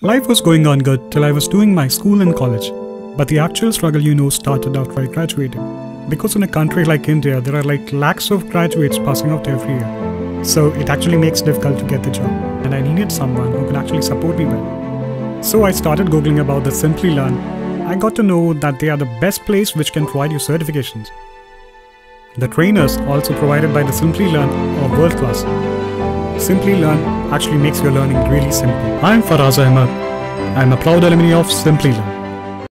Life was going on good till I was doing my school and college, but the actual struggle started after I graduated. Because in a country like India, there are like lakhs of graduates passing out every year. So it actually makes it difficult to get the job, and I needed someone who could actually support me well. So I started googling about the Simplilearn. I got to know that they are the best place which can provide you certifications. The trainers also provided by the Simplilearn are world class. Simplilearn actually makes your learning really simple. I'm Faraz Ahmed. I'm a proud alumni of Simplilearn.